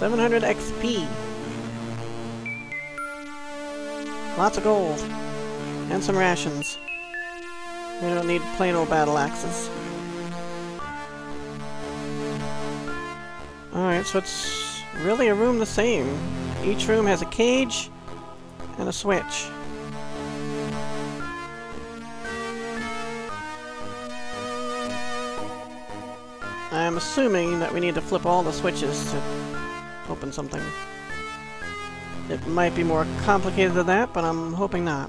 700 XP. Lots of gold. And some rations. We don't need plain old battle axes. Alright, so it's really a room the same. Each room has a cage and a switch. I'm assuming that we need to flip all the switches to open something. It might be more complicated than that, but I'm hoping not.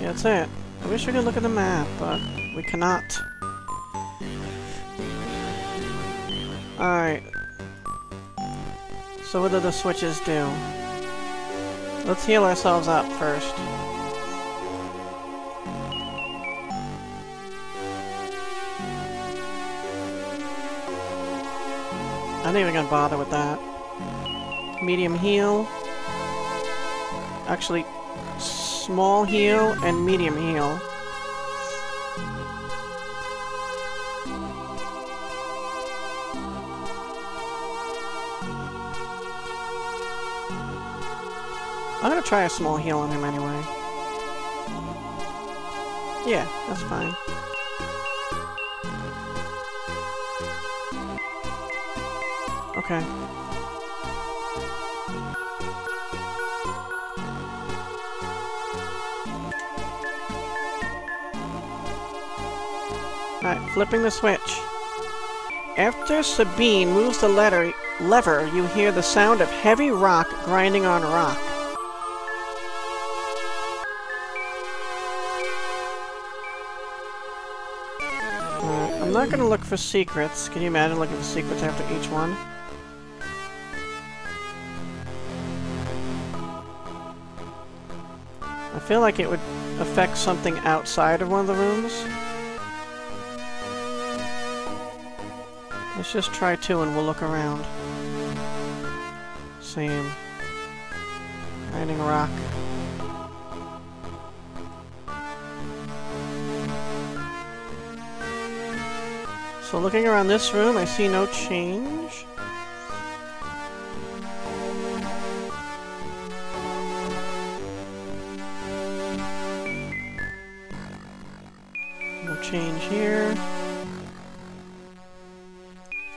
That's it. I wish we could look at the map, but we cannot. Alright. So what do the switches do? Let's heal ourselves up first. I'm not even gonna bother with that. Medium heal. Actually, small heal and medium heal. I'm gonna try a small heal on him anyway. Yeah, that's fine. Okay. Alright, flipping the switch. After Sabine moves the lever, you hear the sound of heavy rock grinding on rock. Alright, I'm not gonna look for secrets. Can you imagine looking for secrets after each one? I feel like it would affect something outside of one of the rooms. Let's just try two and we'll look around. Same. Grinding rock. So looking around this room, I see no change. No change here.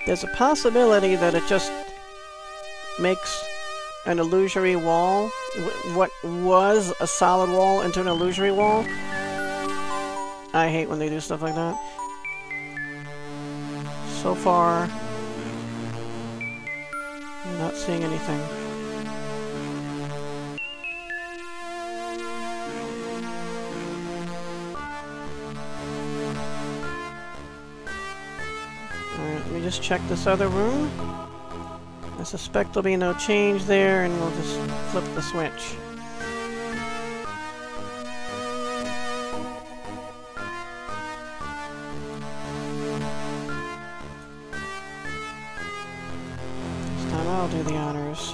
There's a possibility that it just makes an illusory wall, what was a solid wall into an illusory wall. I hate when they do stuff like that. So far, I'm not seeing anything. Just check this other room. I suspect there'll be no change there, and we'll just flip the switch. This time I'll do the honors.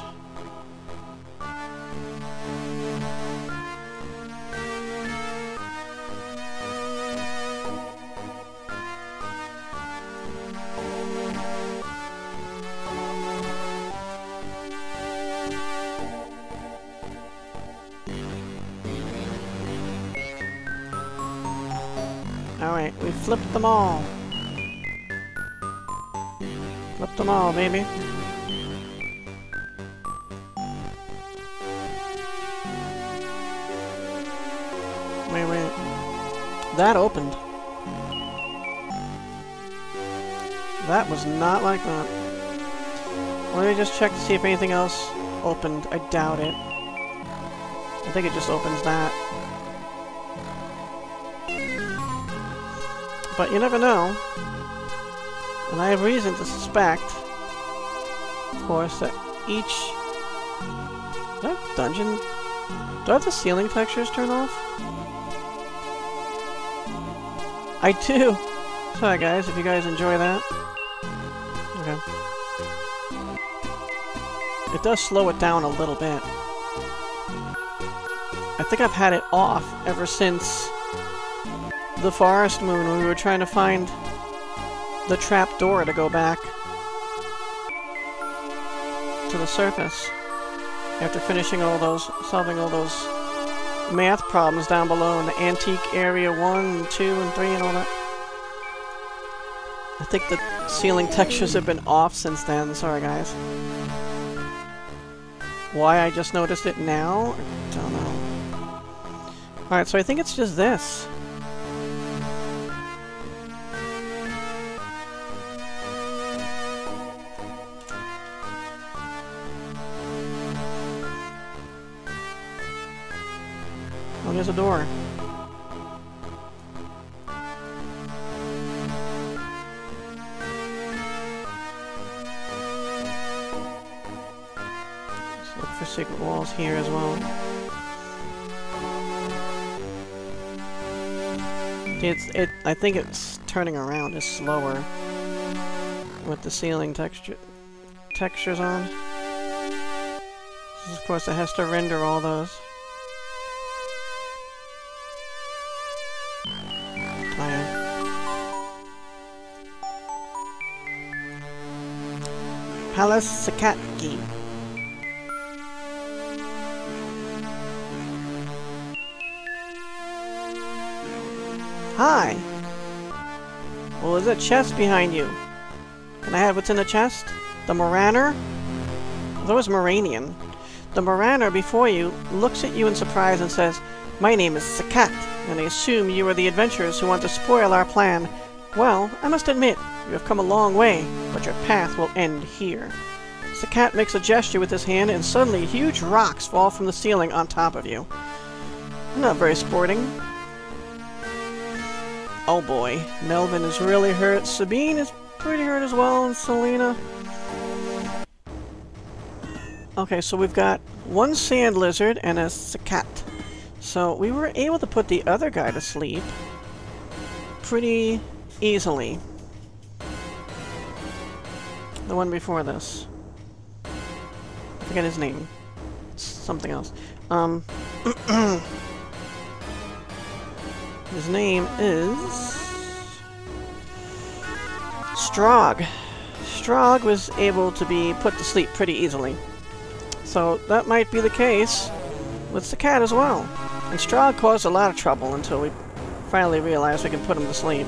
Alright, we flipped them all. Flip them all, baby. Wait. That opened. That was not like that. Let me just check to see if anything else opened. I doubt it. I think it just opens that. But you never know, and I have reason to suspect, of course, that each... Is that a dungeon? Do I have the ceiling textures turned off? I do! Sorry guys, if you guys enjoy that. Okay. It does slow it down a little bit. I think I've had it off ever since the forest moon when we were trying to find the trap door to go back to the surface. After finishing all those, solving all those math problems down below in the antique area 1, and 2, and 3, and all that. I think the ceiling textures have been off since then, sorry guys. Why I just noticed it now? I don't know. Alright, so I think it's just this. Oh, there's a door. Let's look for secret walls here as well. I think it's turning around is slower with the ceiling textures on. Of course, it has to render all those. Palace S'kat. Hi! Well, there's a chest behind you. Can I have what's in the chest? The Moraner? That was Moranian. The Moraner before you looks at you in surprise and says, "My name is S'kat, and I assume you are the adventurers who want to spoil our plan. Well, I must admit, you have come a long way, but your path will end here." S'kat makes a gesture with his hand, and suddenly huge rocks fall from the ceiling on top of you. Not very sporting. Oh boy, Melvin is really hurt, Sabine is pretty hurt as well, and Selena. Okay, so we've got one sand lizard and a S'kat. So we were able to put the other guy to sleep pretty easily. The one before this. I forget his name. It's something else. His name is... Strog. Strog was able to be put to sleep pretty easily. So that might be the case with S'kat as well. And Strog caused a lot of trouble until we finally realized we could put him to sleep.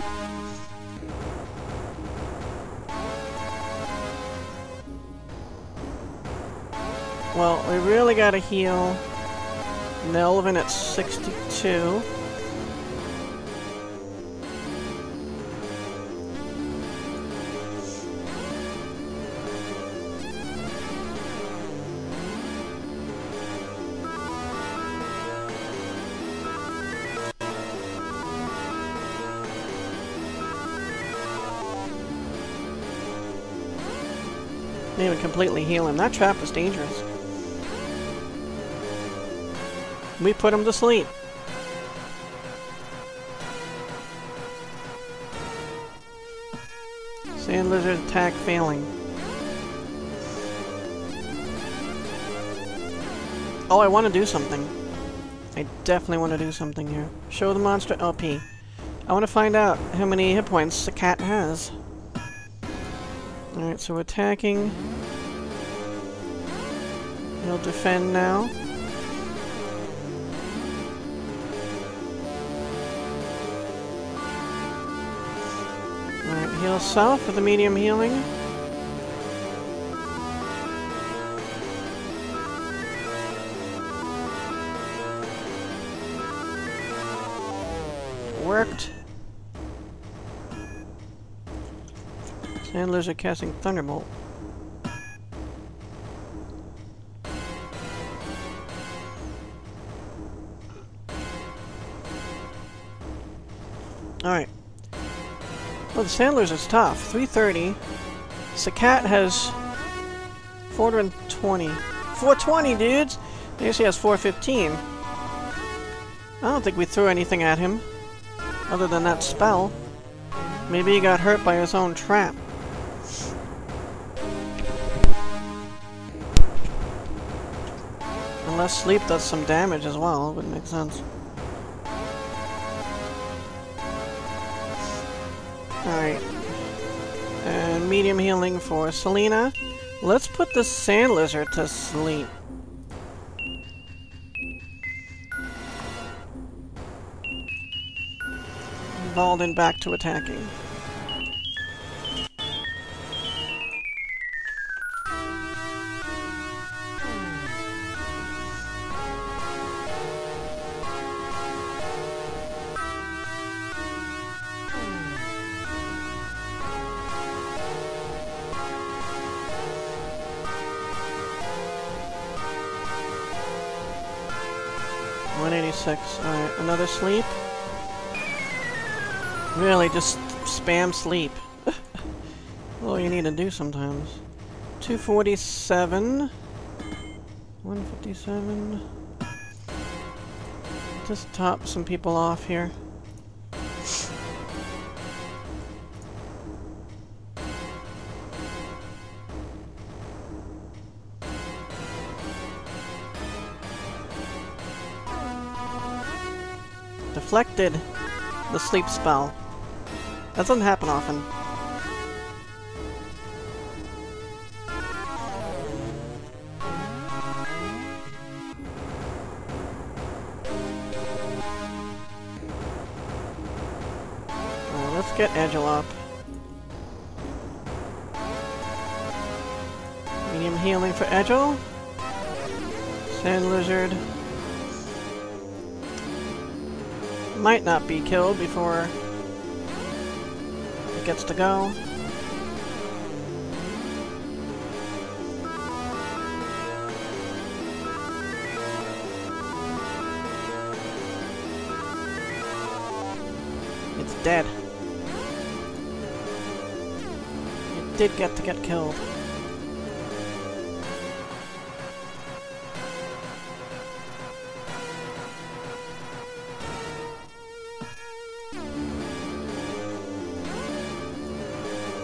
Well, we really gotta heal Melvin at 62. Didn't even completely heal him. That trap was dangerous. We put him to sleep. Sand lizard attack failing. Oh, I want to do something. I definitely want to do something here. Show the monster LP. I want to find out how many hit points S'kat has. Alright, so attacking. He'll defend now. Heal self with the medium healing. Worked. Sand lizard casting Thunderbolt. Alright. Well, the sand lizard's tough. 330. S'kat has 420. 420, dudes! I guess he has 415. I don't think we threw anything at him, other than that spell. Maybe he got hurt by his own trap. Unless sleep does some damage as well, it would make sense. Alright. And medium healing for Selena. Let's put the sand lizard to sleep. Valdyn back to attacking. Alright, another sleep. Really, just spam sleep. All you need to do sometimes. 247. 157. Just top some people off here. Deflected the sleep spell. That doesn't happen often. Let's get Egil up. Medium healing for Egil. Sand lizard might not be killed before it gets to go. It's dead. It did get to get killed.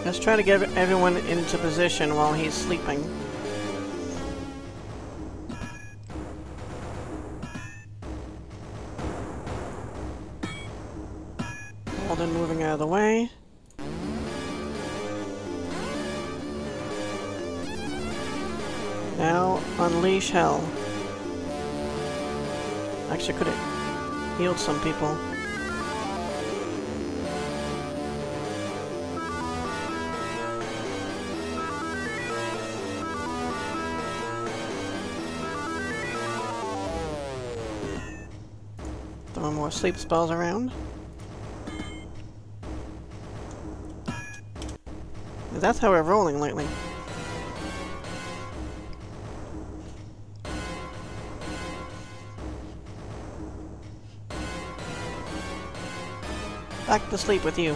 Let's try to get everyone into position while he's sleeping. Valdyn moving out of the way. Now unleash hell. Actually, could have healed some people. Throw more sleep spells around. That's how we're rolling lately. Back to sleep with you.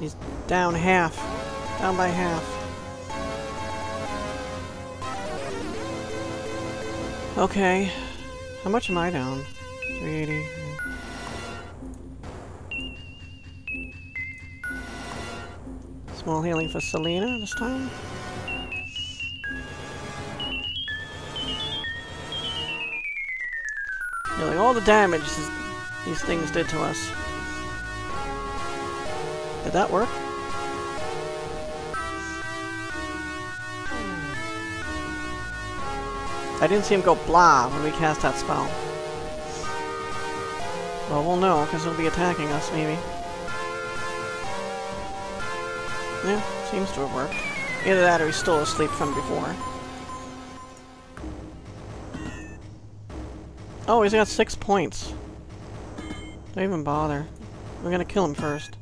He's down half. Down by half. Okay. How much am I down? 380. Small healing for Selena this time. Healing all the damage these things did to us. Did that work? I didn't see him go blah when we cast that spell. Well, we'll know, because he'll be attacking us, maybe. Yeah, seems to have worked. Either that or he's still asleep from before. Oh, he's got 6 points. Don't even bother. We're gonna kill him first.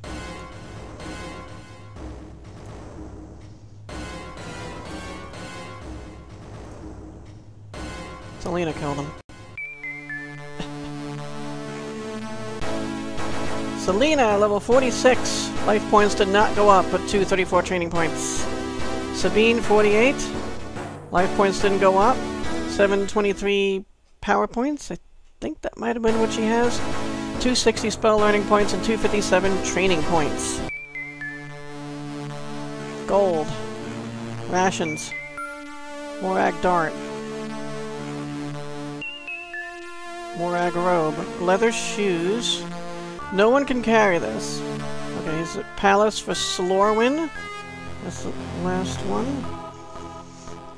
Selena killed him. Selena, level 46. Life points did not go up, but 234 training points. Sabine, 48. Life points didn't go up. 723 power points. I think that might have been what she has. 260 spell learning points and 257 training points. Gold. Rations. Morag dart. Morag robe. Leather shoes. No one can carry this. Okay, is it Palace for Slorwyn? That's the last one.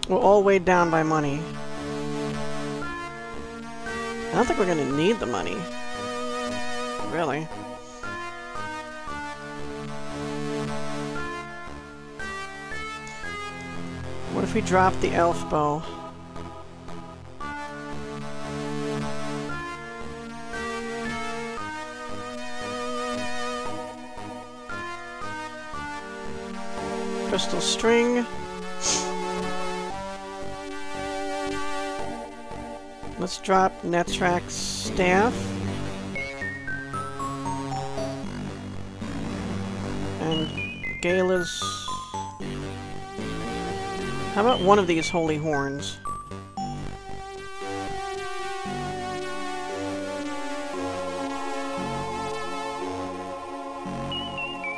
We're all weighed down by money. I don't think we're gonna need the money. Really. What if we drop the elf bow? Crystal string. Let's drop Netrak's staff. And Gala's... How about one of these holy horns?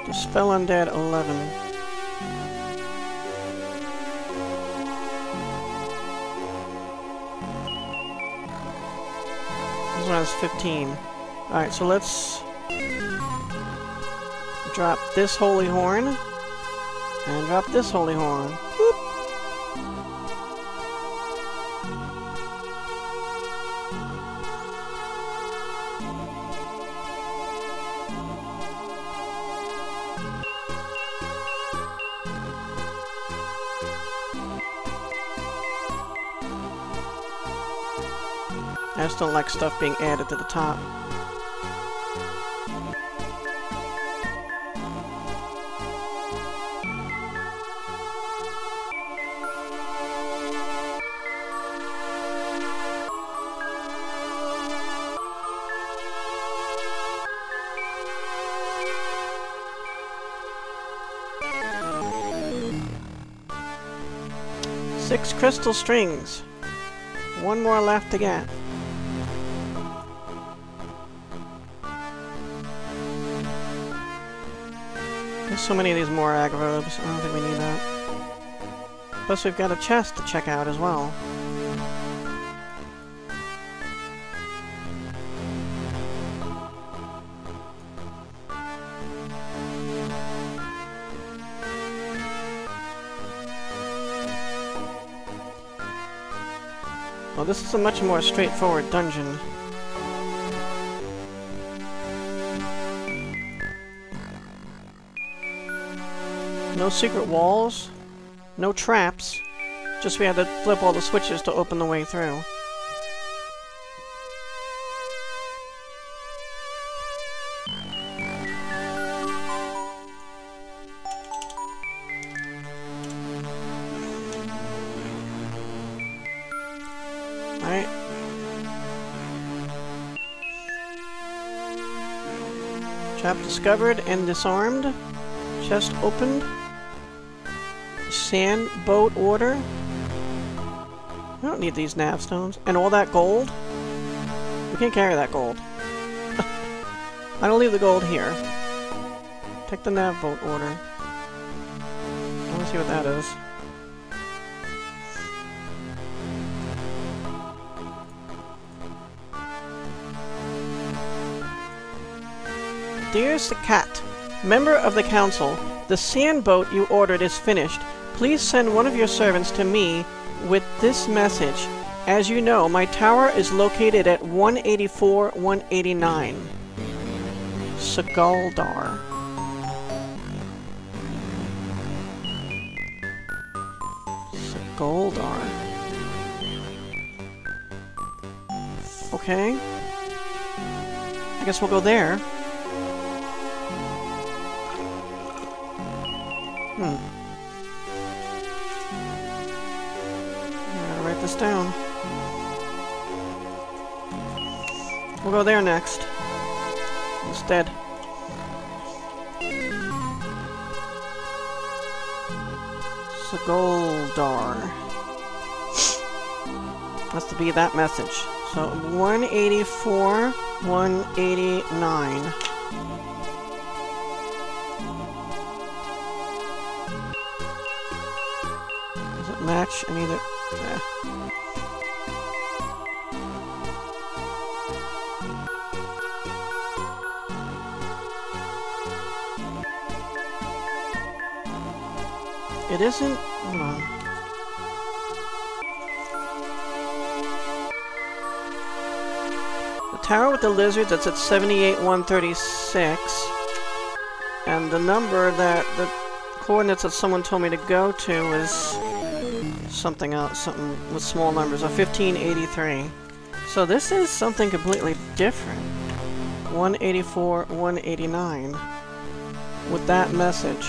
Dispel Undead 11. I was 15. Alright, so let's drop this holy horn and drop this holy horn. I just don't like stuff being added to the top. Six crystal strings. One more left to get. So many of these Morag robes, I don't think we need that. Plus we've got a chest to check out as well. Well, this is a much more straightforward dungeon. No secret walls, no traps, just we had to flip all the switches to open the way through. Alright. Trap discovered and disarmed. Chest opened. Sand boat order. I don't need these nav stones. And all that gold? We can't carry that gold. I don't leave the gold here. Take the nav boat order. I want to see what that is. Dear S'kat, member of the council, the sand boat you ordered is finished. Please send one of your servants to me with this message. As you know, my tower is located at 184-189. Sagoldar. Sagoldar. Okay. I guess we'll go there. Down. We'll go there next. Instead. Sagoldar. Has to be that message. So 184, 189. Does it match? I need it. Yeah. It isn't. Hold on. The tower with the lizards, that's at 78,136. And the number that the coordinates that someone told me to go to is something else, something with small numbers, a 1583. So this is something completely different. 184, 189. With that message.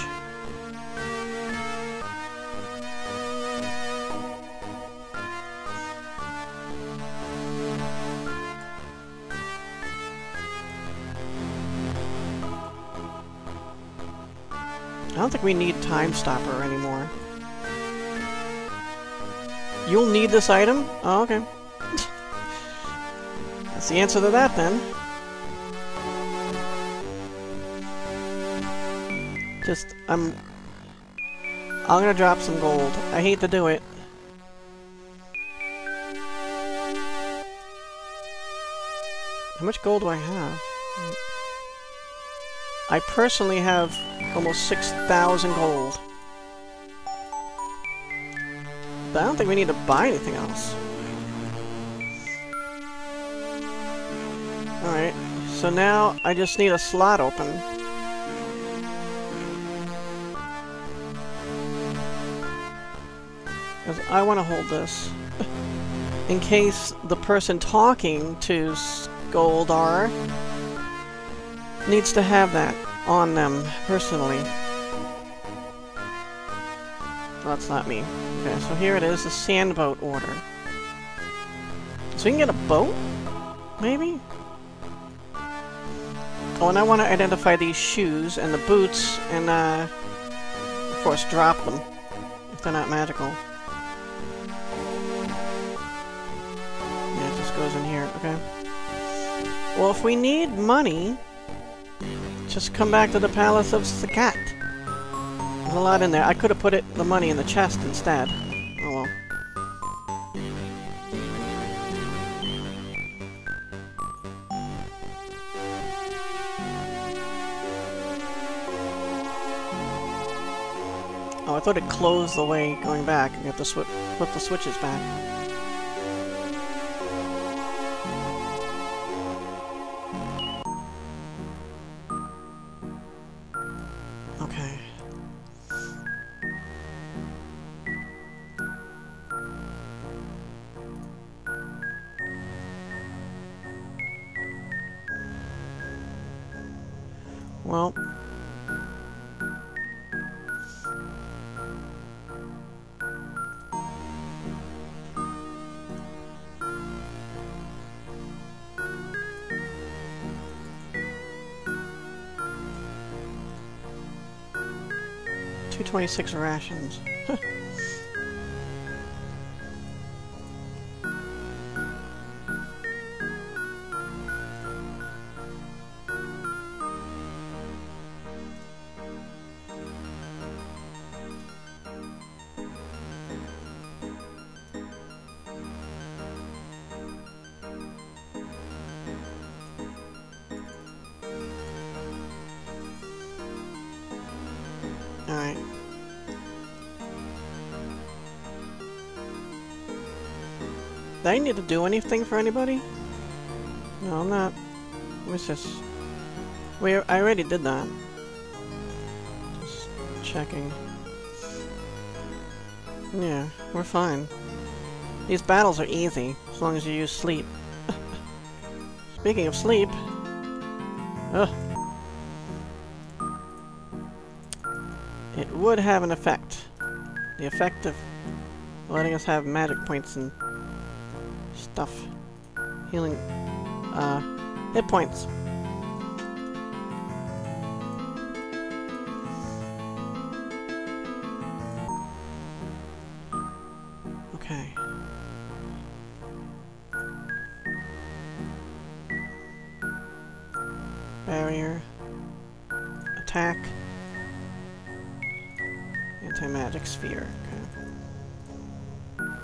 I don't think we need Time Stopper anymore. You'll need this item? Oh, okay. That's the answer to that, then. Just, I'm gonna drop some gold. I hate to do it. How much gold do I have? I personally have almost 6,000 gold. But I don't think we need to buy anything else. Alright, so now I just need a slot open. Because I want to hold this. In case the person talking to Sagoldar needs to have that on them personally. Well, that's not me. Okay, so here it is, the sand boat order. So we can get a boat? Maybe? Oh, and I want to identify these shoes and the boots and, of course, drop them if they're not magical. Yeah, it just goes in here. Okay. Well, if we need money, just come back to the Palace of S'kat. There's a lot in there. I could have put it, the money in the chest instead. Oh well. Oh, I thought it closed the way going back. You have to flip the switches back. Well, $2.26 rations. Alright. Do I need to do anything for anybody? No, I'm not. What's this? I already did that. Just checking. Yeah, we're fine. These battles are easy, as long as you use sleep. Speaking of sleep... Ugh. It would have an effect. The effect of letting us have magic points and stuff. Healing, hit points. barrier, attack, anti-magic sphere. Okay.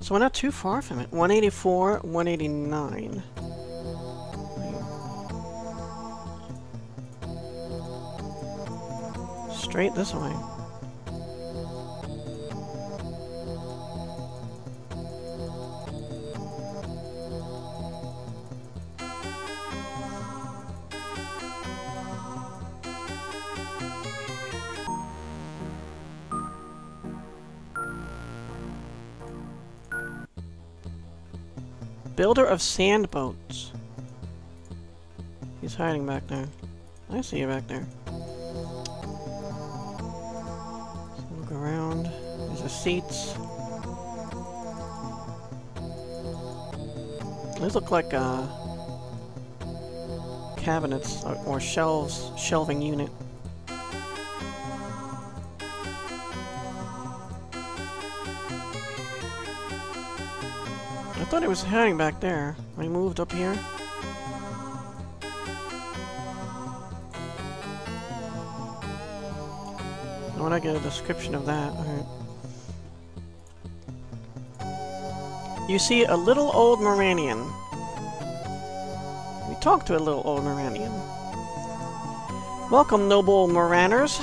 So we're not too far from it. 184, 189. Straight this way. Builder of sand boats. He's hiding back there. I see you back there. So look around. There's the seats. These look like cabinets or shelves, shelving unit. I thought it was hiding back there when he moved up here. I want to get a description of that. Alright. You see a little old Moranian. We talked to a little old Moranian. Welcome, noble Moraners.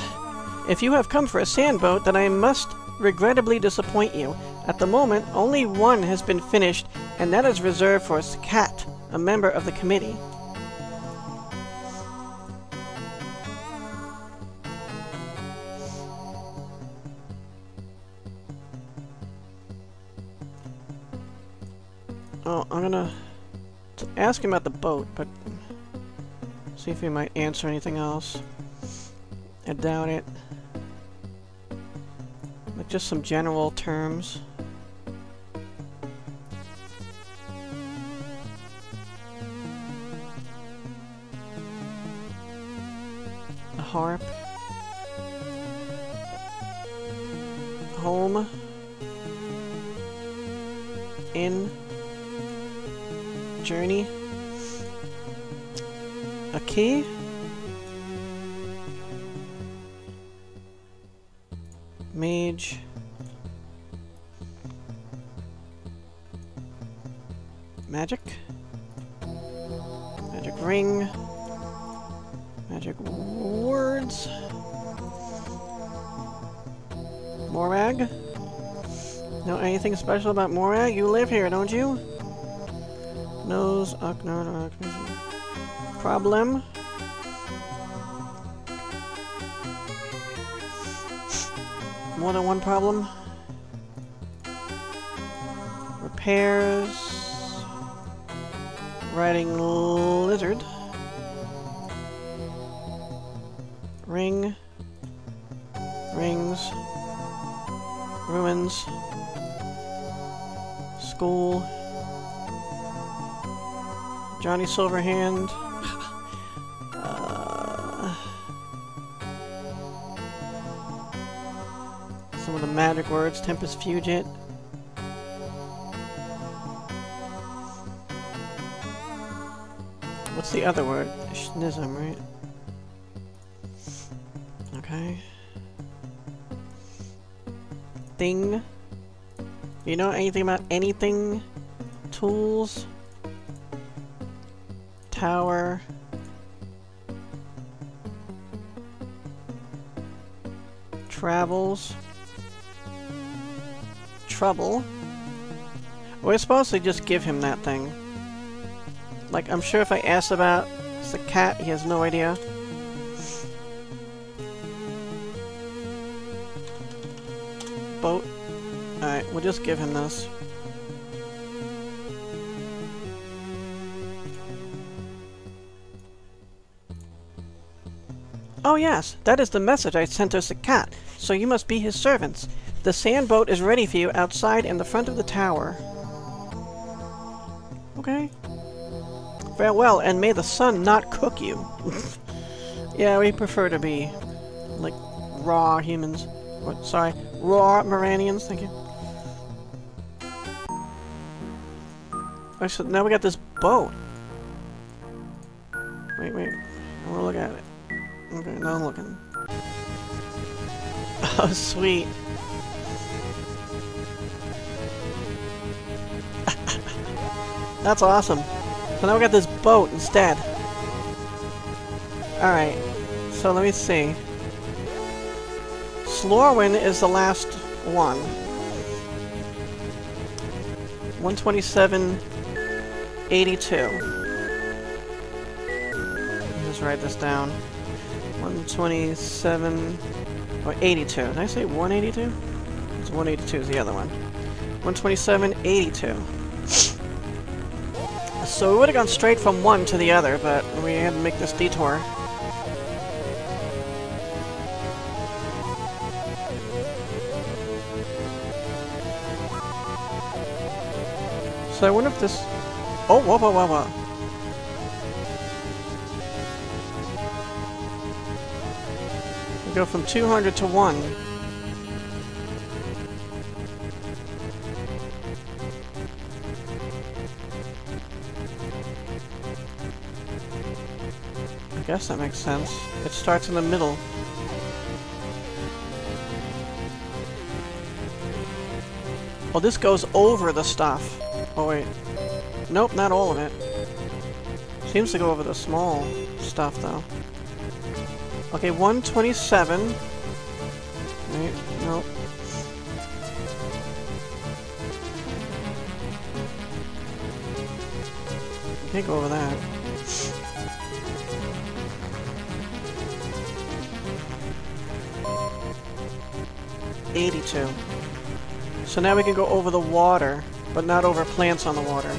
If you have come for a sandboat, then I must regrettably disappoint you. At the moment, only one has been finished, and that is reserved for S'kat, a member of the committee. Oh, I'm gonna ask him about the boat, but see if he might answer anything else. I doubt it. Like just some general terms. Harp, home, inn, journey, a key, mage, magic, magic ring, magic words, Morag. Know anything special about Morag? You live here, don't you? Nose, problem. More than one problem. Repairs. Riding lizard. Ring, rings, ruins, school, Johnny Silverhand, some of the magic words, Tempus Fugit, what's the other word? Schnism, right? Thing. You know anything about anything? Tools. Tower. Travels. Trouble. We're supposed to just give him that thing. Like, I'm sure if I ask about S'kat, he has no idea. Boat. Alright, we'll just give him this. Oh yes, that is the message I sent to S'kat, so you must be his servants. The sand boat is ready for you outside in the front of the tower. Okay. Farewell, and may the sun not cook you. Yeah, we prefer to be, like, raw humans. What, sorry, raw Moranians, thank you. Oh, so now we got this boat. Wait, wait. I want to look at it. Okay, now I'm looking. Oh, sweet. That's awesome. So now we got this boat instead. Alright. So let me see. Slorwyn is the last one. 127.82. Just write this down. 127 or 82. Did I say 182? It's 182 is the other one. 127.82. So we would have gone straight from one to the other, but we had to make this detour. So I wonder if this... Oh, whoa, whoa, whoa, whoa. We go from 200 to 1. I guess that makes sense. It starts in the middle. Oh, this goes over the stuff. Oh, wait. Nope, not all of it. Seems to go over the small stuff, though. Okay, 127. Wait, nope. Can't go over that. So now we can go over the water, but not over plants on the water.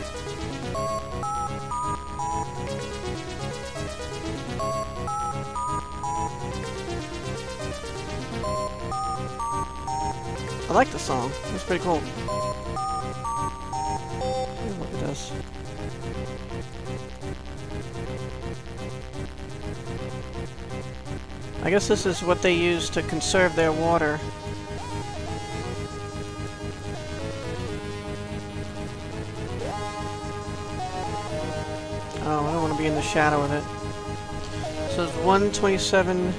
I like this song. It's pretty cool. Look at this. I guess this is what they use to conserve their water. Oh, I don't want to be in the shadow of it. So it's 127...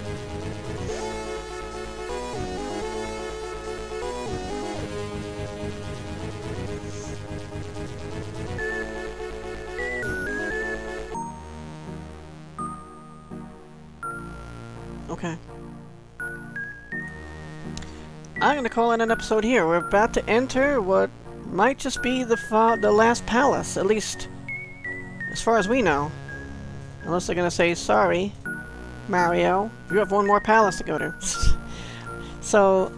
Okay. I'm gonna call it an episode here. We're about to enter what might just be the last palace, at least... as far as we know. Unless they're gonna say, sorry, Mario, you have one more palace to go to. So,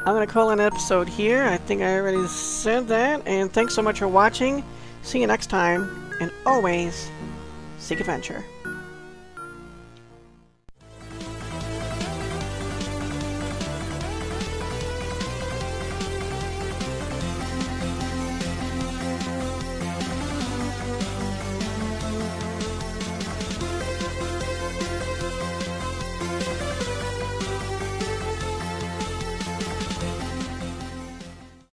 I'm gonna call an episode here. I think I already said that. And thanks so much for watching. See you next time. And always, seek adventure.